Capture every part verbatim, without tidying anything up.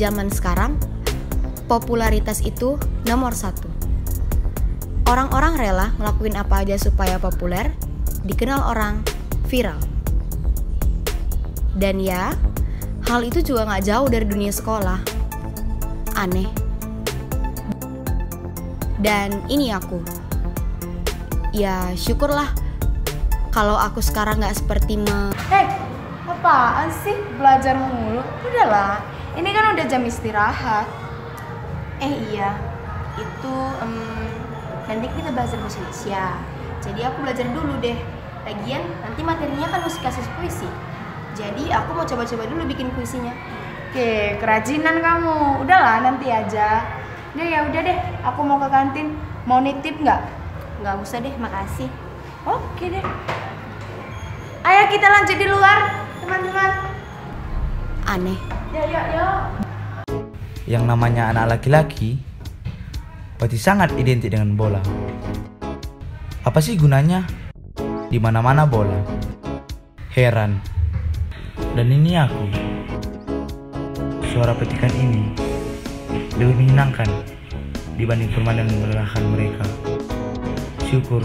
zaman sekarang, popularitas itu nomor satu. Orang-orang rela ngelakuin apa aja supaya populer, dikenal orang, viral. Dan ya, hal itu juga gak jauh dari dunia sekolah. Aneh. Dan ini aku. Ya syukurlah kalau aku sekarang gak seperti me... Hei, apaan sih belajar mulu? Udahlah, ini kan udah jam istirahat. Eh iya, itu um, nanti kita belajar bahasa Indonesia. Jadi aku belajar dulu deh. Lagian nanti materinya kan mesti kasih puisi. Jadi aku mau coba-coba dulu bikin puisinya. Oke, kerajinan kamu. Udahlah, nanti aja. Nah, ya udah deh, aku mau ke kantin. Mau nitip nggak? Nggak usah deh, makasih. Oke deh. Ayo kita lanjut di luar, teman-teman. Aneh. Ya, ya, ya. Yang namanya anak laki-laki pasti sangat identik dengan bola. Apa sih gunanya? Di mana-mana bola. Heran. Dan ini aku. Suara petikan ini lebih menyenangkan dibanding permainan melelahkan mereka. Syukur,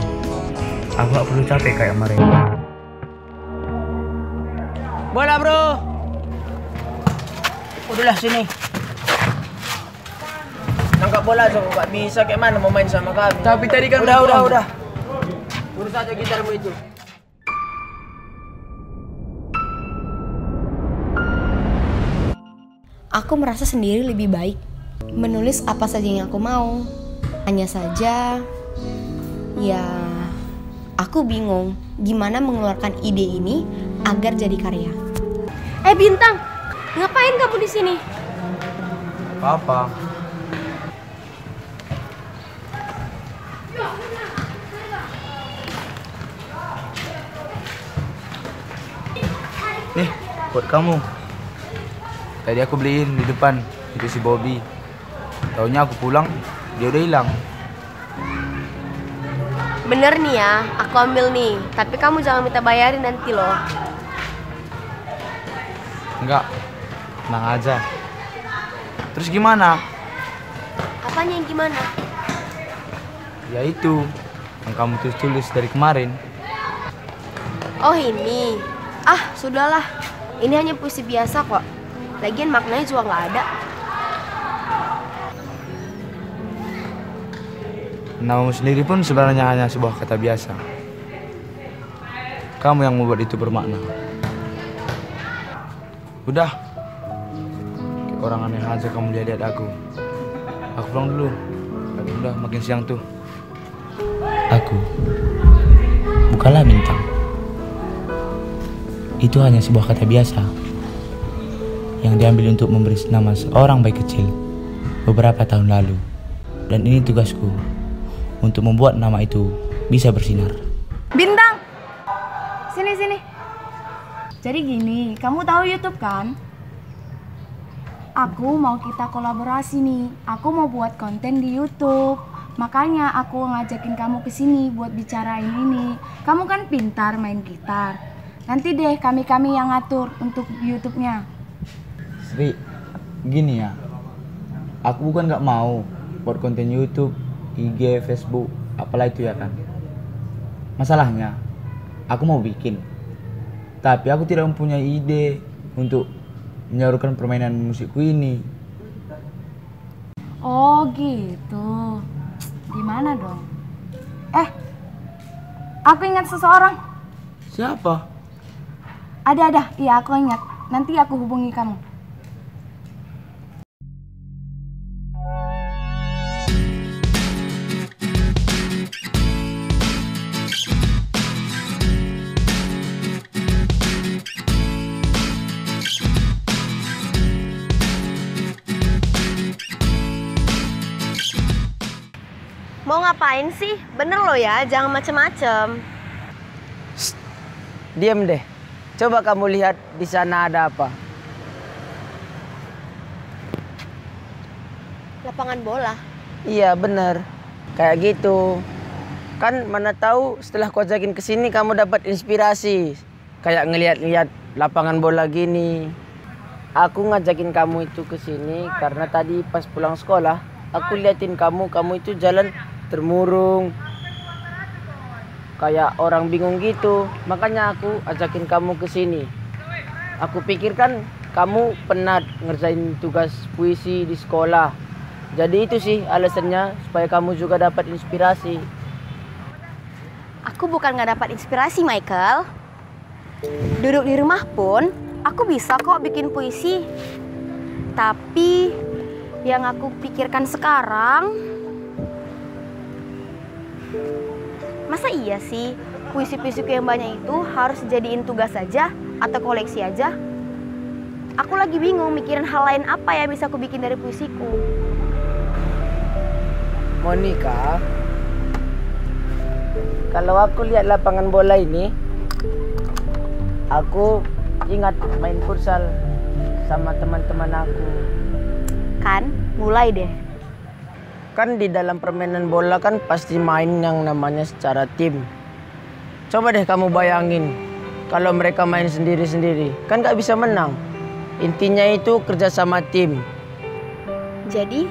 aku gak perlu capek kayak mereka. Bola bro. Udahlah sini. Nangkap bola so, gak bisa kayak mana mau main sama kami. Tapi tadi kan udah udah udah. Urus aja gitarmu itu. Aku merasa sendiri lebih baik menulis apa saja yang aku mau. Hanya saja, ya aku bingung gimana mengeluarkan ide ini agar jadi karya. Eh Bintang, ngapain kamu di sini? Apa? Nih, buat kamu. Tadi aku beliin di depan, itu si Bobby. Taunya aku pulang, dia udah hilang. Bener nih ya, aku ambil nih. Tapi kamu jangan minta bayarin nanti loh. Enggak, tenang aja. Terus gimana? Apanya yang gimana? Ya itu, yang kamu tulis-tulis dari kemarin. Oh ini? Ah, sudahlah. Ini hanya puisi biasa kok. Lagian maknanya juga nggak ada. Namamu sendiri pun sebenarnya hanya sebuah kata biasa. Kamu yang membuat itu bermakna. Udah, kayak orang aneh aja kamu lihat-lihat aku. Aku pulang dulu. Udah makin siang tuh. Aku bukanlah bintang. Itu hanya sebuah kata biasa yang diambil untuk memberi nama seorang bayi kecil beberapa tahun lalu. Dan ini tugasku untuk membuat nama itu bisa bersinar. Bintang! Sini, sini. Jadi gini, kamu tahu YouTube kan? Aku mau kita kolaborasi nih. Aku mau buat konten di YouTube. Makanya aku ngajakin kamu ke sini buat bicarain ini. Kamu kan pintar main gitar. Nanti deh kami-kami yang ngatur untuk YouTube-nya. Sri, gini ya, aku bukan gak mau buat konten YouTube, I G, Facebook, apalah itu ya kan. Masalahnya, aku mau bikin, tapi aku tidak mempunyai ide untuk menyalurkan permainan musikku ini. Oh gitu, gimana dong? Eh, aku ingat seseorang. Siapa? Ada-ada, iya aku ingat, nanti aku hubungi kamu. Mau ngapain sih? Bener lo ya, jangan macem-macem. Diam deh. Coba kamu lihat di sana ada apa. Lapangan bola? Iya bener. Kayak gitu. Kan mana tahu setelah ku ajakin kesini kamu dapat inspirasi. Kayak ngelihat-lihat lapangan bola gini. Aku ngajakin kamu itu ke sini karena tadi pas pulang sekolah aku liatin kamu, kamu itu jalan termurung kayak orang bingung gitu. Makanya aku ajakin kamu ke sini. Aku pikirkan kamu penat ngerjain tugas puisi di sekolah. Jadi itu sih alasannya, supaya kamu juga dapat inspirasi. Aku bukan nggak dapat inspirasi, Michael. Duduk di rumah pun, aku bisa kok bikin puisi. Tapi yang aku pikirkan sekarang... Masa iya sih, puisi-puisiku yang banyak itu harus jadiin tugas saja atau koleksi aja? Aku lagi bingung mikirin hal lain apa yang bisa aku bikin dari puisiku. Monica, kalau aku lihat lapangan bola ini, aku ingat main futsal sama teman-teman aku. Kan, mulai deh. Kan di dalam permainan bola kan pasti main yang namanya secara tim. Coba deh kamu bayangin, kalau mereka main sendiri-sendiri, kan gak bisa menang. Intinya itu kerja sama tim. Jadi,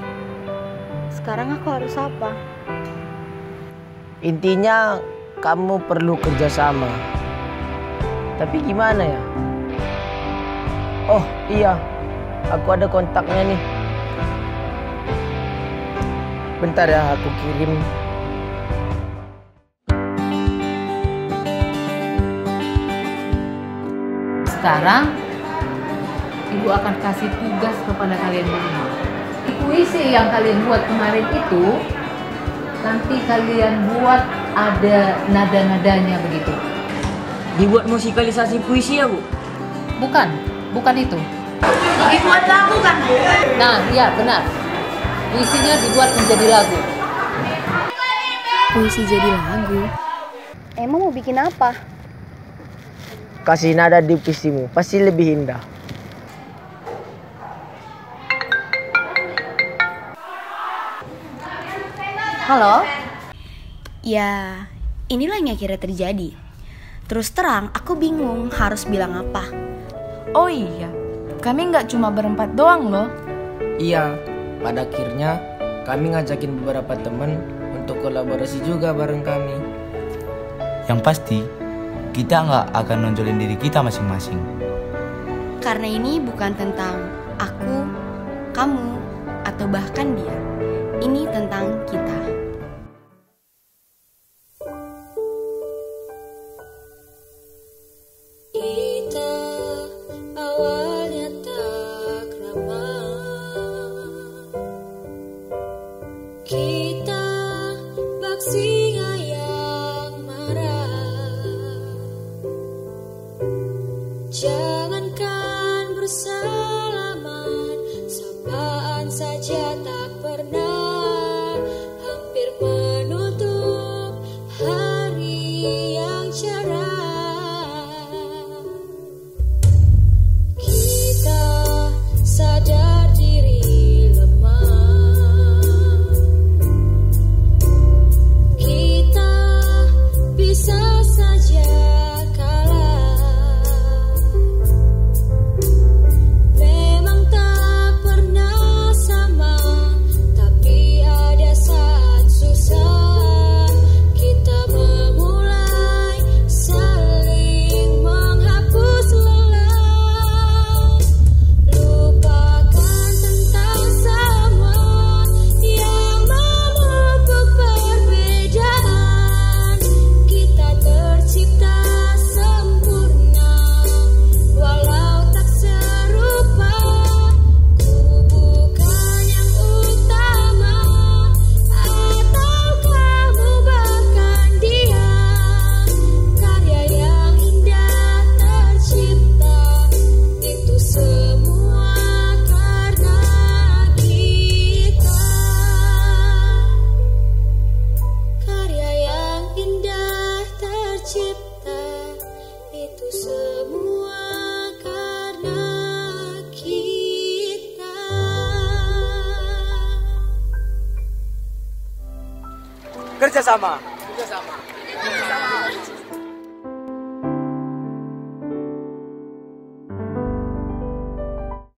sekarang aku harus apa? Intinya, kamu perlu kerjasama. Tapi gimana ya? Oh iya, aku ada kontaknya nih. Bentar ya, aku kirim. Sekarang, Ibu akan kasih tugas kepada kalian berdua. Puisi yang kalian buat kemarin itu nanti kalian buat ada nada-nadanya begitu. Dibuat musikalisasi puisi ya, Bu? Bukan, bukan itu. Dibuat lagu kan? Nah, iya benar. Puisinya dibuat menjadi lagu. Puisi jadi lagu? Emang mau bikin apa? Kasih nada di puisimu, pasti lebih indah. Halo? Ya, inilah yang akhirnya terjadi. Terus terang, aku bingung harus bilang apa. Oh iya, kami nggak cuma berempat doang loh. Iya, pada akhirnya kami ngajakin beberapa teman untuk kolaborasi juga bareng kami. Yang pasti, kita nggak akan nonjolin diri kita masing-masing. Karena ini bukan tentang aku, kamu, atau bahkan dia. Ini tentang kita. Kita awalnya tak ramah. Kita bak singa yang marah. Jangankan bersalaman, sapaan saja tak pernah. Kerjasama.